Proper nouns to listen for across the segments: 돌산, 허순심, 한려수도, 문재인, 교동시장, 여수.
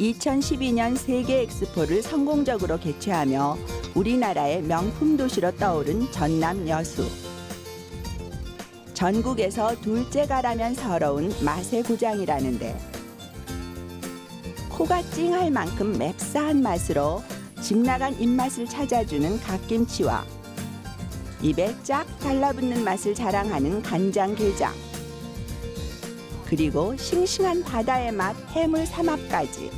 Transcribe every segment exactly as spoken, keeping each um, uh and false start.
이천십이 년 세계 엑스포를 성공적으로 개최하며 우리나라의 명품 도시로 떠오른 전남 여수. 전국에서 둘째가라면 서러운 맛의 고장이라는데 코가 찡할 만큼 맵싸한 맛으로 집 나간 입맛을 찾아주는 갓김치와 입에 쫙 달라붙는 맛을 자랑하는 간장게장, 그리고 싱싱한 바다의 맛 해물 삼합까지.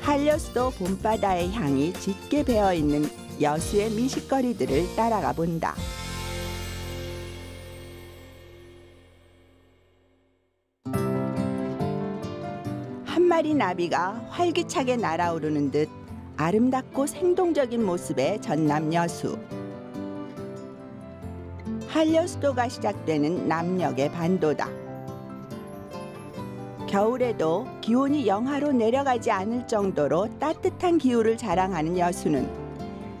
한려수도 봄바다의 향이 짙게 배어있는 여수의 미식거리들을 따라가 본다. 한 마리 나비가 활기차게 날아오르는 듯 아름답고 생동적인 모습의 전남 여수. 한려수도가 시작되는 남녘의 반도다. 겨울에도 기온이 영하로 내려가지 않을 정도로 따뜻한 기후를 자랑하는 여수는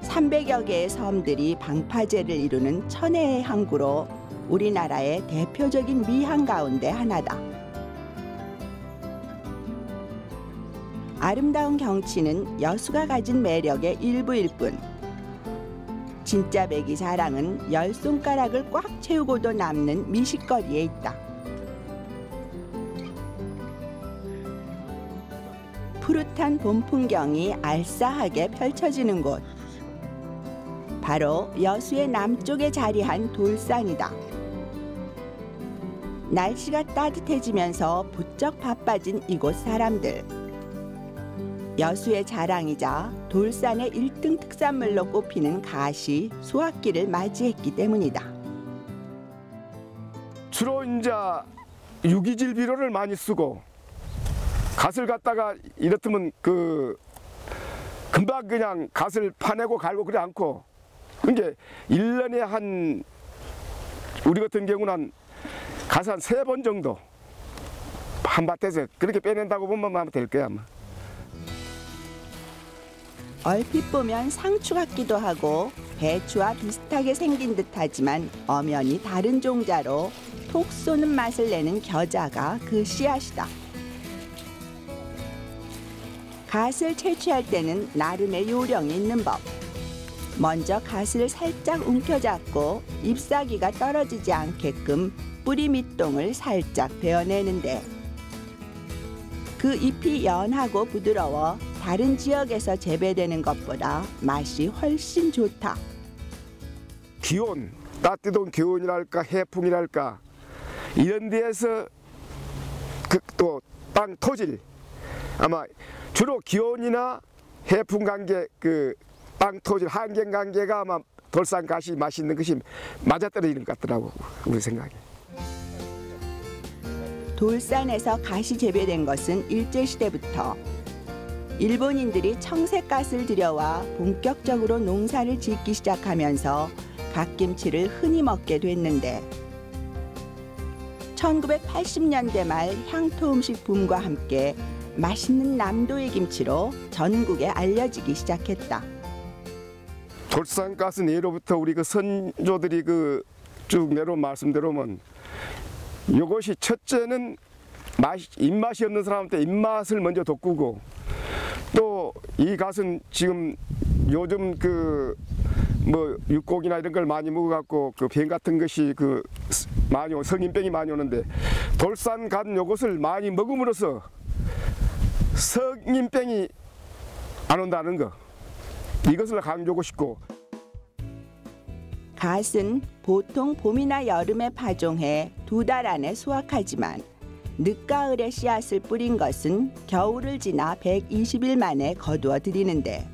삼백여 개의 섬들이 방파제를 이루는 천혜의 항구로 우리나라의 대표적인 미항 가운데 하나다. 아름다운 경치는 여수가 가진 매력의 일부일 뿐, 진짜 메기 자랑은 열 손가락을 꽉 채우고도 남는 미식거리에 있다. 푸릇한 봄 풍경이 알싸하게 펼쳐지는 곳, 바로 여수의 남쪽에 자리한 돌산이다. 날씨가 따뜻해지면서 부쩍 바빠진 이곳 사람들. 여수의 자랑이자 돌산의 일등 특산물로 꼽히는 가시, 수확기를 맞이했기 때문이다. 주로 이제 유기질 비료를 많이 쓰고, 갓을 갖다가 이렇다면 그 금방 그냥 갓을 파내고 갈고 그래 않고, 그게 일 년에 한 우리 같은 경우는 한 갓을 한 세 번 정도 한 밭에서 그렇게 빼낸다고 보면 아마 될 거야 아마. 얼핏 보면 상추 같기도 하고 배추와 비슷하게 생긴 듯하지만 엄연히 다른 종자로 톡 쏘는 맛을 내는 겨자가 그 씨앗이다. 갓을 채취할 때는 나름의 요령이 있는 법. 먼저 갓을 살짝 움켜잡고 잎사귀가 떨어지지 않게끔 뿌리 밑동을 살짝 베어내는데, 그 잎이 연하고 부드러워 다른 지역에서 재배되는 것보다 맛이 훨씬 좋다. 기온, 따뜻한 기온이랄까 해풍이랄까 이런 데에서 그 또 땅 토질, 아마 주로 기온이나 해풍 관계, 그 땅 토질 환경 관계가 아마 돌산 가시 맛있는 것이 맞아떨어지는 것 같더라고 우리 생각에. 돌산에서 가시 재배된 것은 일제시대부터 일본인들이 청색갓을 들여와 본격적으로 농사를 짓기 시작하면서 갓김치를 흔히 먹게 됐는데, 천구백팔십 년대 말 향토 음식 붐과 함께 맛있는 남도의 김치로 전국에 알려지기 시작했다. 돌산갓은 예로부터 우리 그 선조들이 그 쭉 내려온 말씀대로면, 요것이 첫째는 맛, 입맛이 없는 사람한테 입맛을 먼저 돋구고, 또 이 갓은 지금 요즘 그 뭐 육고기나 이런 걸 많이 먹어갖고 그 병 같은 것이 그 많이 오, 성인병이 많이 오는데, 돌산 갓 요것을 많이 먹음으로써 성인병이 안 온다는 거, 이것을 강조하고 싶고. 갓은 보통 봄이나 여름에 파종해 두 달 안에 수확하지만 늦가을에 씨앗을 뿌린 것은 겨울을 지나 백이십 일 만에 거두어 들이는데,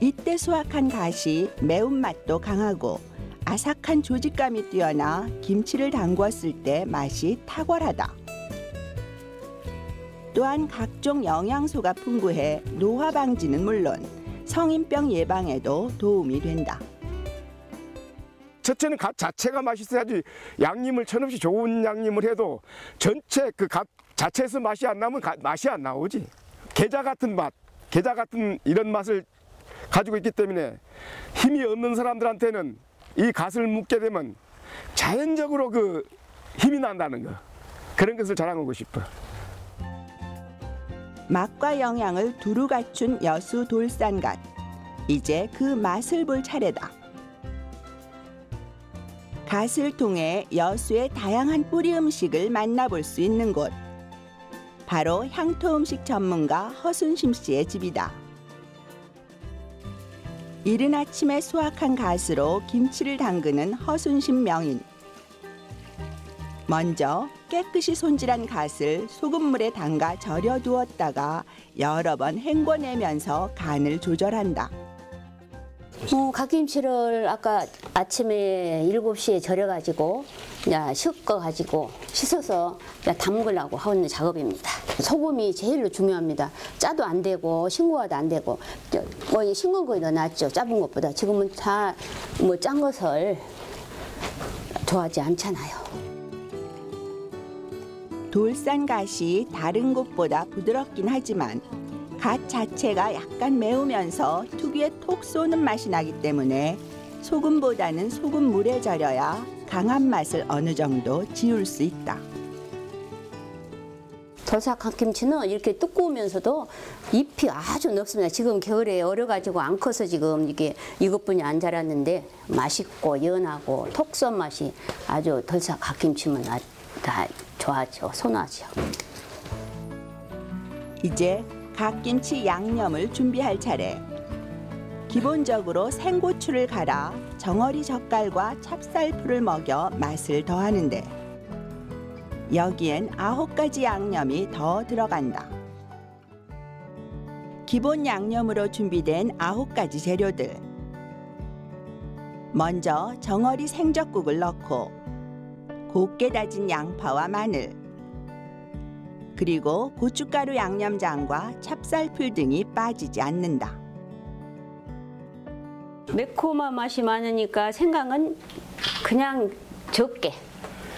이때 수확한 갓이 매운맛도 강하고 아삭한 조직감이 뛰어나 김치를 담궜을 때 맛이 탁월하다. 또한 각종 영양소가 풍부해 노화 방지는 물론 성인병 예방에도 도움이 된다. 첫째는 갓 자체가 맛있어야지, 양념을 천없이 좋은 양념을 해도 전체 그 갓 자체에서 맛이 안 나면 가, 맛이 안 나오지. 게자 같은 맛, 게자 같은 이런 맛을 가지고 있기 때문에 힘이 없는 사람들한테는 이 갓을 묻게 되면 자연적으로 그 힘이 난다는 거, 그런 것을 자랑하고 싶어. 맛과 영양을 두루 갖춘 여수 돌산갓. 이제 그 맛을 볼 차례다. 갓을 통해 여수의 다양한 뿌리 음식을 만나볼 수 있는 곳. 바로 향토 음식 전문가 허순심 씨의 집이다. 이른 아침에 수확한 갓으로 김치를 담그는 허순심 명인. 먼저 깨끗이 손질한 갓을 소금물에 담가 절여두었다가 여러 번 헹궈내면서 간을 조절한다. 어, 갓김치를 아까 아침에 일곱 시에 절여가지고 씻어가지고 씻어서 담그려고 하는 작업입니다. 소금이 제일로 중요합니다. 짜도 안 되고 싱거워도 안 되고 뭐 싱거운 거에 더 낫죠. 짜본 것보다 지금은 다 뭐 짠 것을 좋아하지 않잖아요. 돌산 갓이 다른 곳보다 부드럽긴 하지만 갓 자체가 약간 매우면서 특유의 톡 쏘는 맛이 나기 때문에 소금보다는 소금물에 절여야 강한 맛을 어느 정도 지울 수 있다. 돌산 갓김치는 이렇게 두꺼우면서도 잎이 아주 넓습니다. 지금 겨울에 얼어가지고 안 커서 지금 이게 이것뿐이 안 자랐는데 맛있고 연하고 톡 쏜 맛이 아주 돌산 갓김치면 다 좋아하죠. 선호하죠. 이제 갓김치 양념을 준비할 차례. 기본적으로 생고추를 갈아 정어리 젓갈과 찹쌀풀을 먹여 맛을 더하는데 여기엔 아홉 가지 양념이 더 들어간다. 기본 양념으로 준비된 아홉 가지 재료들. 먼저 정어리 생젓국을 넣고 곱게 다진 양파와 마늘, 그리고 고춧가루 양념장과 찹쌀풀 등이 빠지지 않는다. 매콤한 맛이 많으니까 생강은 그냥 적게,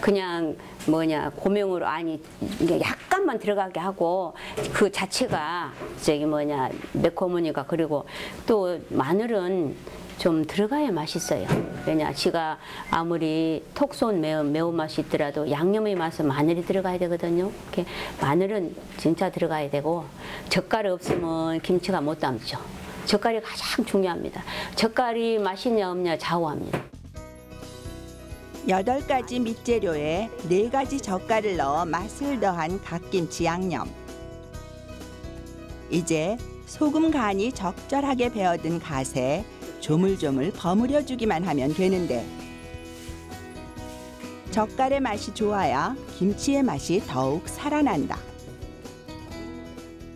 그냥 뭐냐 고명으로 아니 약간만 들어가게 하고 그 자체가 저기 뭐냐 매콤하니까. 그리고 또 마늘은 좀 들어가야 맛있어요. 왜냐, 지가 아무리 톡 쏜 매운, 매운맛이 있더라도 양념의 맛은 마늘이 들어가야 되거든요. 이렇게 마늘은 진짜 들어가야 되고 젓갈 없으면 김치가 못 담죠. 젓갈이 가장 중요합니다. 젓갈이 맛있냐 없냐 좌우합니다. 여덟 가지 밑재료에 네 가지 젓갈을 넣어 맛을 더한 갓김치 양념. 이제 소금 간이 적절하게 배어든 갓에 조물조물 버무려 주기만 하면 되는데 젓갈의 맛이 좋아야 김치의 맛이 더욱 살아난다.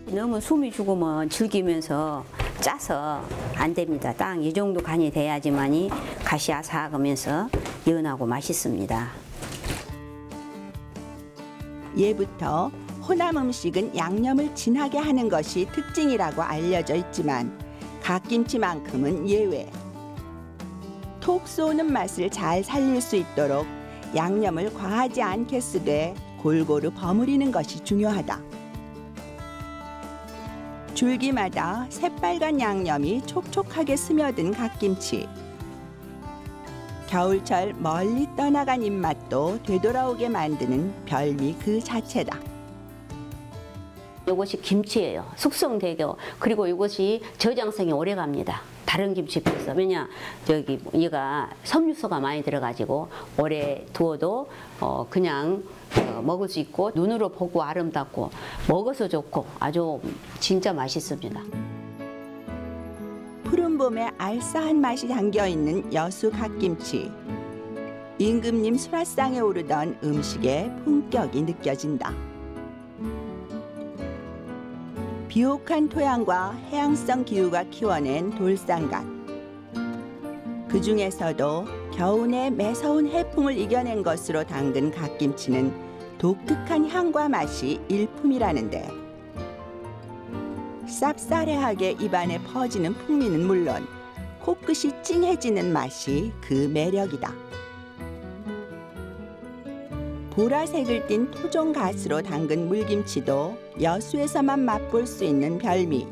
너무 숨이 죽으면 질기면서 짜서 안 됩니다. 딱 이 정도 간이 돼야지만이 갓이 아삭하면서 연하고 맛있습니다. 예부터 호남 음식은 양념을 진하게 하는 것이 특징이라고 알려져 있지만 갓김치만큼은 예외. 톡 쏘는 맛을 잘 살릴 수 있도록 양념을 과하지 않게 쓰되 골고루 버무리는 것이 중요하다. 줄기마다 새빨간 양념이 촉촉하게 스며든 갓김치. 겨울철 멀리 떠나간 입맛도 되돌아오게 만드는 별미 그 자체다. 이것이 김치예요. 숙성되고 그리고 이것이 저장성이 오래갑니다. 다른 김치에 비해서. 왜냐, 여기 얘가 섬유소가 많이 들어가지고 오래 두어도 어 그냥 어 먹을 수 있고 눈으로 보고 아름답고 먹어서 좋고 아주 진짜 맛있습니다. 푸른 봄에 알싸한 맛이 담겨 있는 여수 갓김치. 임금님 수라상에 오르던 음식의 품격이 느껴진다. 비옥한 토양과 해양성 기후가 키워낸 돌산갓. 그 중에서도 겨운의 매서운 해풍을 이겨낸 것으로 담근 갓김치는 독특한 향과 맛이 일품이라는데 쌉싸래하게 입안에 퍼지는 풍미는 물론 코끝이 찡해지는 맛이 그 매력이다. 보라색을 띤 토종갓으로 담근 물김치도 여수에서만 맛볼 수 있는 별미.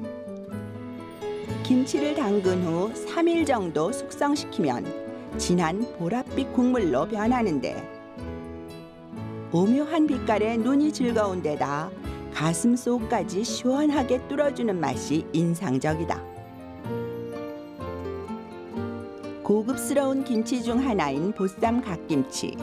김치를 담근 후 삼 일 정도 숙성시키면 진한 보랏빛 국물로 변하는데 오묘한 빛깔에 눈이 즐거운 데다 가슴 속까지 시원하게 뚫어주는 맛이 인상적이다. 고급스러운 김치 중 하나인 보쌈 갓김치.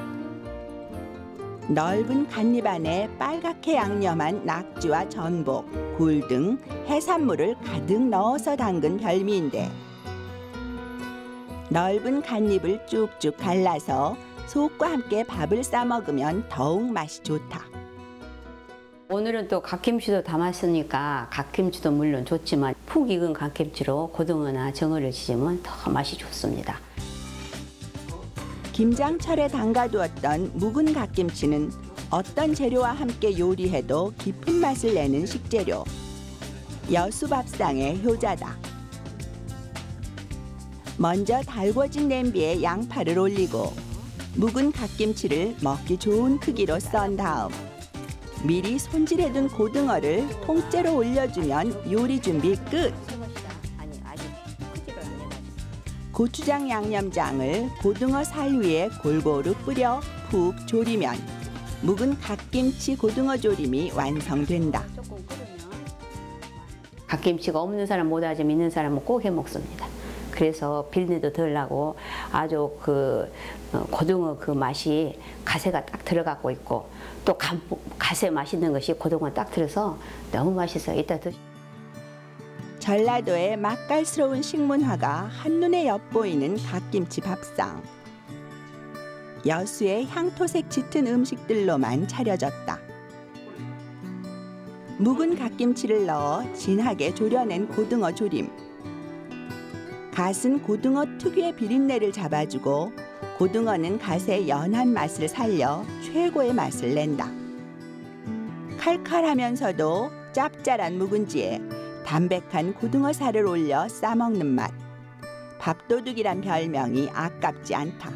넓은 갓잎 안에 빨갛게 양념한 낙지와 전복, 굴 등 해산물을 가득 넣어서 담근 별미인데 넓은 갓잎을 쭉쭉 갈라서 속과 함께 밥을 싸 먹으면 더욱 맛이 좋다. 오늘은 또 갓김치도 담았으니까 갓김치도 물론 좋지만 푹 익은 갓김치로 고등어나 정어를 지지면 더 맛이 좋습니다. 김장철에 담가두었던 묵은 갓김치는 어떤 재료와 함께 요리해도 깊은 맛을 내는 식재료. 여수 밥상의 효자다. 먼저 달궈진 냄비에 양파를 올리고 묵은 갓김치를 먹기 좋은 크기로 썬 다음 미리 손질해둔 고등어를 통째로 올려주면 요리 준비 끝! 고추장 양념장을 고등어 살 위에 골고루 뿌려 푹 졸이면 묵은 갓김치 고등어 조림이 완성된다. 갓김치가 없는 사람 못하지만 있는 사람은 꼭 해 먹습니다. 그래서 비린내도 덜 나고 아주 그 고등어 그 맛이 가세가 딱 들어가고 있고 또 가, 가세 맛있는 것이 고등어 딱 들어서 너무 맛있어요. 이따 드시. 전라도의 맛깔스러운 식문화가 한눈에 엿보이는 갓김치 밥상. 여수의 향토색 짙은 음식들로만 차려졌다. 묵은 갓김치를 넣어 진하게 졸여낸 고등어 조림. 갓은 고등어 특유의 비린내를 잡아주고 고등어는 갓의 연한 맛을 살려 최고의 맛을 낸다. 칼칼하면서도 짭짤한 묵은지에 담백한 고등어 살을 올려 싸먹는 맛. 밥도둑이란 별명이 아깝지 않다.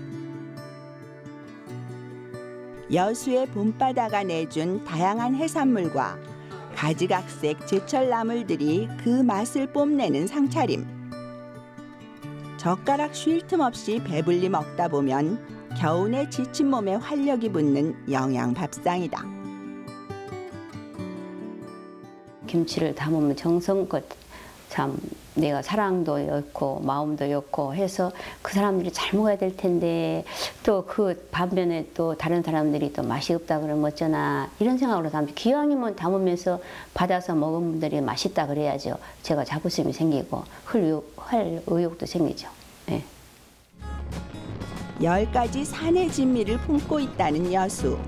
여수의 봄바다가 내준 다양한 해산물과 가지각색 제철 나물들이 그 맛을 뽐내는 상차림. 젓가락 쉴 틈 없이 배불리 먹다 보면 겨우내 지친 몸에 활력이 붙는 영양 밥상이다. 김치를 담으면 정성껏 참 내가 사랑도 였고 마음도 였고 해서 그 사람들이 잘 먹어야 될 텐데 또 그 반면에 또 다른 사람들이 또 맛이 없다 그러면 어쩌나 이런 생각으로 담지. 기왕이면 담으면서 받아서 먹은 분들이 맛있다 그래야죠. 제가 자부심이 생기고 할 의욕, 할 의욕도 생기죠. 네. 열 가지 산의 진미를 품고 있다는 여수.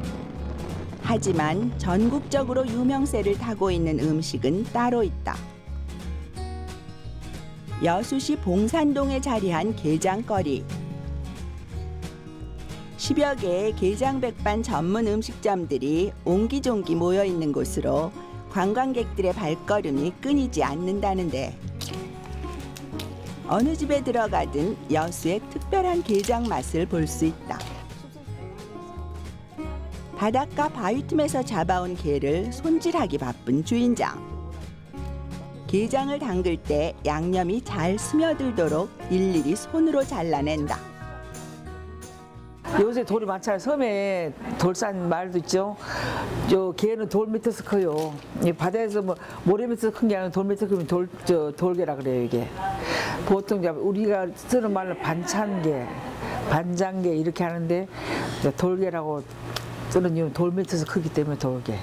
하지만 전국적으로 유명세를 타고 있는 음식은 따로 있다. 여수시 봉산동에 자리한 게장거리. 십여 개의 게장백반 전문 음식점들이 옹기종기 모여있는 곳으로 관광객들의 발걸음이 끊이지 않는다는데 어느 집에 들어가든 여수의 특별한 게장 맛을 볼 수 있다. 바닷가 바위 틈에서 잡아온 게를 손질하기 바쁜 주인장. 게장을 담글 때 양념이 잘 스며들도록 일일이 손으로 잘라낸다. 요새 돌이 많잖아요. 섬에 돌산 말도 있죠. 저 게는 돌 밑에서 커요. 이 바다에서 뭐 모래 밑에서 큰 게 아니라 돌 밑에서 크면 돌, 저, 돌게라 그래요 이게. 보통 우리가 쓰는 말로 반찬게, 반장게 이렇게 하는데 돌게라고 쓰는 이유는 돌 밑에서 크기 때문에 돌게.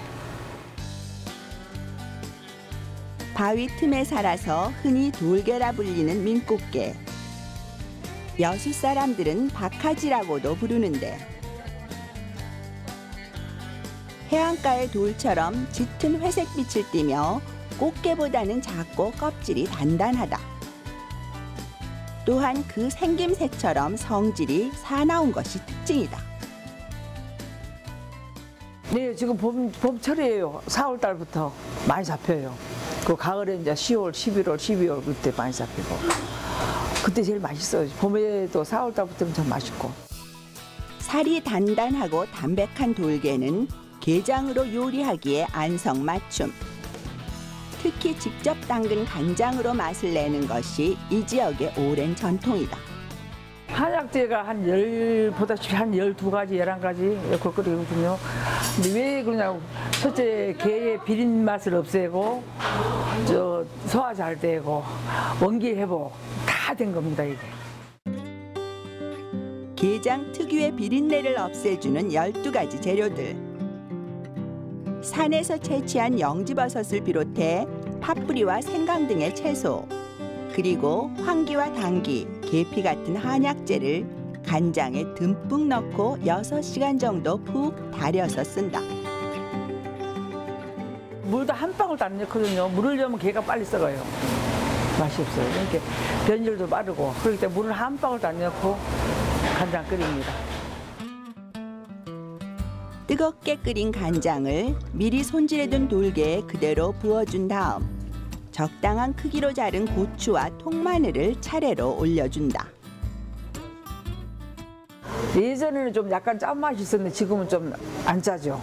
바위 틈에 살아서 흔히 돌게라 불리는 민꽃게. 여수 사람들은 박하지라고도 부르는데 해안가의 돌처럼 짙은 회색빛을 띠며 꽃게보다는 작고 껍질이 단단하다. 또한 그 생김새처럼 성질이 사나운 것이 특징이다. 네, 지금 봄, 봄철이에요. 사월 달부터 많이 잡혀요. 그 가을에 이제 시월, 십일월, 십이월 그때 많이 잡히고. 그때 제일 맛있어요. 봄에도 사월 달부터는 참 맛있고. 살이 단단하고 담백한 돌게는 게장으로 요리하기에 안성맞춤. 특히 직접 담근 간장으로 맛을 내는 것이 이 지역의 오랜 전통이다. 한약재가 한 열 보다시피 한 열두 가지, 열한 가지 이렇게 끓이거든요. 근데 왜 그러냐고, 첫째 게의 비린 맛을 없애고, 저 소화 잘 되고, 원기 회복 다 된 겁니다 이게. 게장 특유의 비린내를 없애주는 열두 가지 재료들. 산에서 채취한 영지버섯을 비롯해 파뿌리와 생강 등의 채소, 그리고 황기와 당귀, 계피 같은 한약재를 간장에 듬뿍 넣고 여섯 시간 정도 푹 달여서 쓴다. 물도 한 방울도 안 넣거든요. 물을 넣으면 게가 빨리 썩어요. 맛이 없어요. 그러니까 변질도 빠르고, 그렇기 때문에 물을 한 방울도 안 넣고 간장 끓입니다. 뜨겁게 끓인 간장을 미리 손질해둔 돌개에 그대로 부어준 다음 적당한 크기로 자른 고추와 통마늘을 차례로 올려준다. 예전에는 좀 약간 짠맛이 있었는데 지금은 좀 안 짜죠.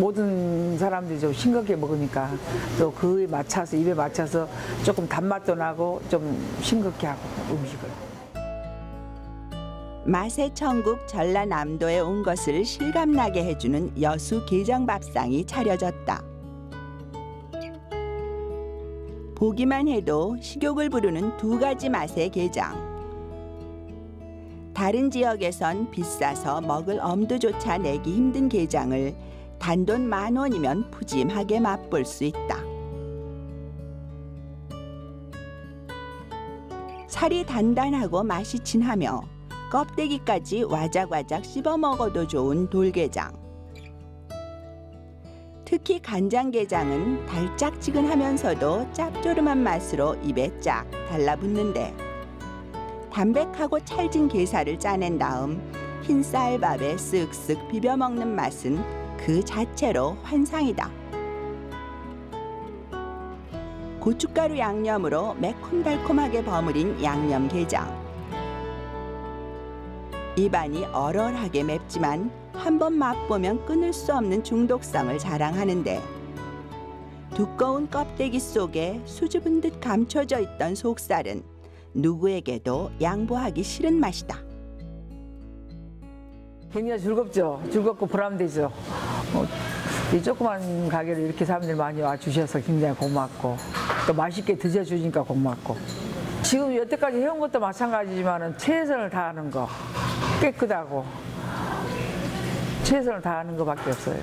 모든 사람들이 좀 싱겁게 먹으니까 또 그에 맞춰서, 입에 맞춰서 조금 단맛도 나고 좀 싱겁게 하고 음식을. 맛의 천국 전라남도에 온 것을 실감나게 해주는 여수 게장밥상이 차려졌다. 보기만 해도 식욕을 부르는 두 가지 맛의 게장. 다른 지역에선 비싸서 먹을 엄두조차 내기 힘든 게장을 단돈 만 원이면 푸짐하게 맛볼 수 있다. 살이 단단하고 맛이 진하며 껍데기까지 와작와작 씹어 먹어도 좋은 돌게장. 특히 간장게장은 달짝지근하면서도 짭조름한 맛으로 입에 쫙 달라붙는데, 담백하고 찰진 게살을 짜낸 다음 흰 쌀밥에 쓱쓱 비벼 먹는 맛은 그 자체로 환상이다. 고춧가루 양념으로 매콤달콤하게 버무린 양념게장. 입안이 얼얼하게 맵지만 한 번 맛보면 끊을 수 없는 중독성을 자랑하는데, 두꺼운 껍데기 속에 수줍은 듯 감춰져 있던 속살은 누구에게도 양보하기 싫은 맛이다. 굉장히 즐겁죠. 즐겁고 보람되죠. 어, 이 조그만 가게를 이렇게 사람들 많이 와주셔서 굉장히 고맙고, 또 맛있게 드셔주니까 고맙고, 지금 여태까지 해온 것도 마찬가지지만 최선을 다하는 거, 깨끗하고 최선을 다하는 것밖에 없어요.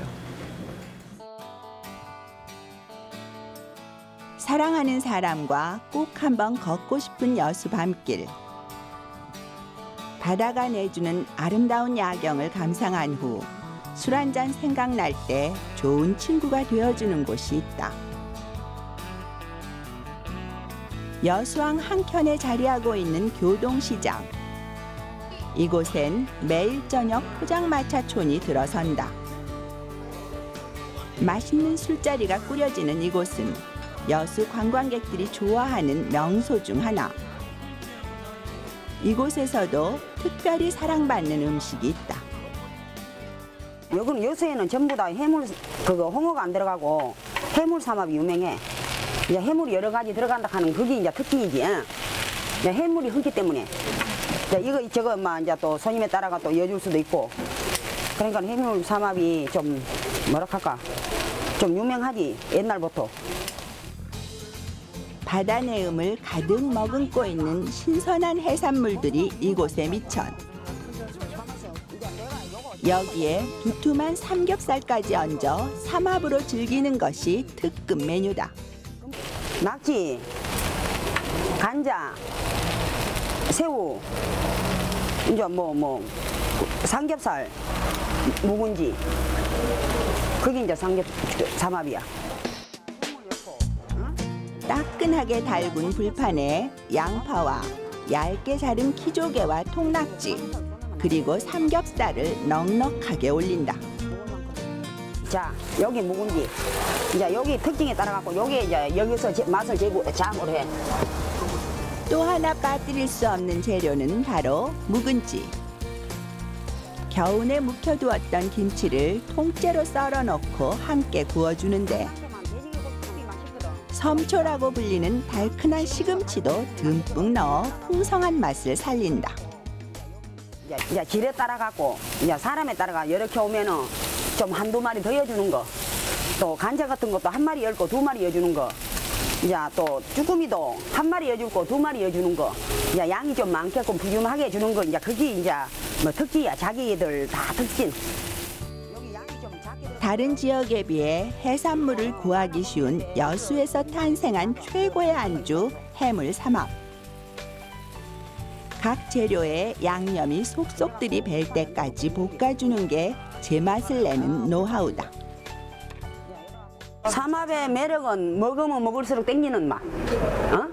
사랑하는 사람과 꼭 한번 걷고 싶은 여수 밤길. 바다가 내주는 아름다운 야경을 감상한 후 술 한 잔 생각날 때 좋은 친구가 되어주는 곳이 있다. 여수항 한켠에 자리하고 있는 교동시장. 이곳엔 매일 저녁 포장마차촌이 들어선다. 맛있는 술자리가 꾸려지는 이곳은 여수 관광객들이 좋아하는 명소 중 하나. 이곳에서도 특별히 사랑받는 음식이 있다. 여기는 여수에는 전부 다 해물, 그거 홍어가 안 들어가고 해물 삼합이 유명해. 이제 해물이 여러 가지 들어간다 하는 그게 이제 특징이지. 이제 해물이 흔기 때문에 이제 이거 저거 막 이제 또 손님에 따라가 또 여줄 수도 있고. 그러니까 해물 삼합이 좀 뭐라 할까, 좀 유명하지 옛날부터. 바다 내음을 가득 머금고 있는 신선한 해산물들이 이곳의 미천. 여기에 두툼한 삼겹살까지 얹어 삼합으로 즐기는 것이 특급 메뉴다. 낙지, 간장, 새우, 이제 뭐, 뭐, 삼겹살, 묵은지. 그게 이제 삼겹, 삼합이야. 따끈하게 달군 불판에 양파와 얇게 자른 키조개와 통낙지, 그리고 삼겹살을 넉넉하게 올린다. 자, 여기 묵은지. 이제 여기 특징에 따라 갖고 여기 이제 여기서 제, 맛을 재고 잠을 해. 또 하나 빠뜨릴 수 없는 재료는 바로 묵은지. 겨우내 묵혀두었던 김치를 통째로 썰어 넣고 함께 구워주는데, 섬초라고 불리는 달큰한 시금치도 듬뿍 넣어 풍성한 맛을 살린다. 이제 길에 따라가고, 이제 사람에 따라가 이렇게 오면은 좀 한두 마리 더 여주는 거, 또 간장 같은 것도 한 마리 열고 두 마리 여주는 거, 이제 또 쭈꾸미도 한 마리 여주고 두 마리 여주는 거, 이제 양이 좀 많게끔 부지런하게 주는 거, 이제 그게 이제 뭐 특기야. 자기들 다 특징. 다른 지역에 비해 해산물을 구하기 쉬운 여수에서 탄생한 최고의 안주 해물삼합. 각 재료에 양념이 속속들이 벨 때까지 볶아주는 게 제맛을 내는 노하우다. 삼합의 매력은 먹으면 먹을수록 땡기는 맛. 어?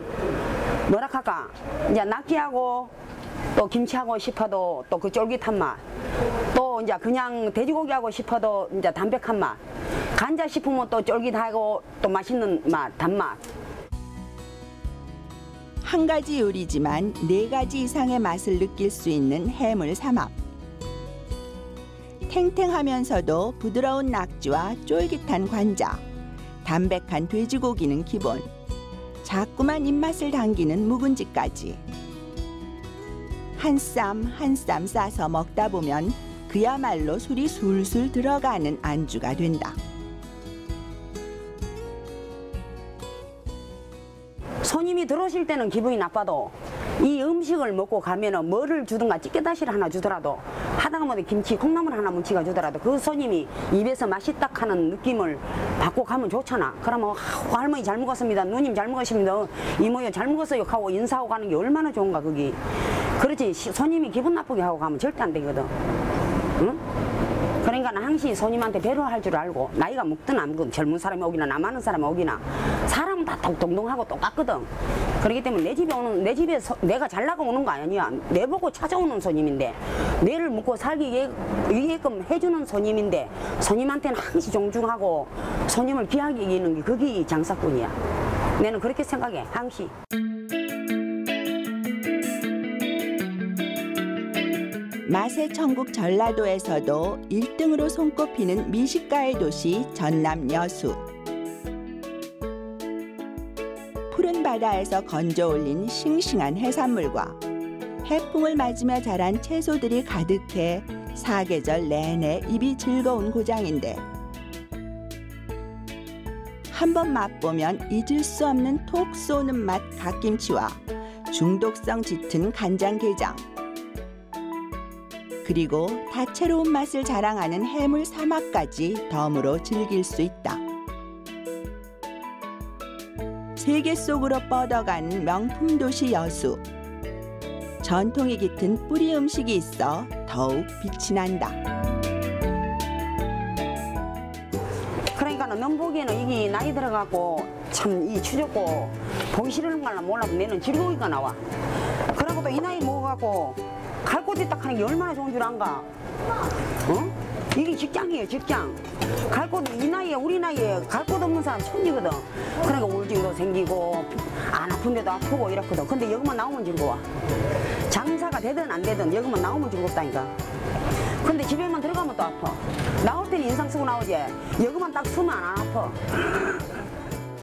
뭐라 할까? 이제 낙지하고 또 김치하고 싶어도 또 그 쫄깃한 맛. 또 이제 그냥 돼지고기하고 싶어도 이제 담백한 맛. 간장 싶으면 또 쫄깃하고 또 맛있는 맛, 단맛. 한 가지 요리지만 네 가지 이상의 맛을 느낄 수 있는 해물 삼합. 탱탱하면서도 부드러운 낙지와 쫄깃한 관자, 담백한 돼지고기는 기본, 자꾸만 입맛을 당기는 묵은지까지. 한 쌈 한 쌈 싸서 먹다 보면 그야말로 술이 술술 들어가는 안주가 된다. 손님이 들어오실 때는 기분이 나빠도 이 음식을 먹고 가면은 뭐를 주든가 찌개다시를 하나 주더라도 하다못해 김치, 콩나물 하나 뭉치가 주더라도 그 손님이 입에서 맛있다 하는 느낌을 받고 가면 좋잖아. 그러면 아, 할머니 잘 먹었습니다, 누님 잘 먹었습니다, 이모야 잘 먹었어요 하고 인사하고 가는 게 얼마나 좋은가 그게. 그렇지 손님이 기분 나쁘게 하고 가면 절대 안 되거든. 응? 그러니까 항상 손님한테 배려할 줄 알고, 나이가 먹든 안 먹든 젊은 사람이 오기나 남아는 사람이 오기나 사람은 다 동동하고 똑같거든. 그렇기 때문에 내 집에 오는, 내 집에 서, 내가 잘 나가 오는 거 아니야. 내 보고 찾아오는 손님인데, 뇌를 먹고 살기 위해끔 해주는 손님인데, 손님한테는 항상 존중하고 손님을 귀하게 여기는 게 그게 장사꾼이야. 내는 그렇게 생각해, 항상. 맛의 천국 전라도에서도 일 등으로 손꼽히는 미식가의 도시 전남 여수. 푸른 바다에서 건져 올린 싱싱한 해산물과 해풍을 맞으며 자란 채소들이 가득해 사계절 내내 입이 즐거운 고장인데, 한번 맛보면 잊을 수 없는 톡 쏘는 맛 갓김치와 중독성 짙은 간장게장, 그리고 다채로운 맛을 자랑하는 해물 삼합까지 덤으로 즐길 수 있다. 세계 속으로 뻗어간 명품 도시 여수. 전통이 깃든 뿌리 음식이 있어 더욱 빛이 난다. 그러니까 넌 보기에는 이게 나이 들어가고 참 이 추적고 보기 싫은 걸라 몰라도 내는 즐거우니까 나와. 그러고 또 이 나이 먹어갖고 갈고기 딱 하는 게 얼마나 좋은 줄 안가? 어? 이게 직장이에요, 직장. 갈고기, 이 나이에, 우리 나이에 갈고기 없는 사람 천지거든. 그러니까 우울증도 생기고, 안 아픈데도 아프고 이렇거든. 근데 여기만 나오면 즐거워. 장사가 되든 안 되든 여기만 나오면 즐겁다니까. 근데 집에만 들어가면 또 아파. 나올 때는 인상 쓰고 나오지. 여기만 딱 쓰면 안 아파.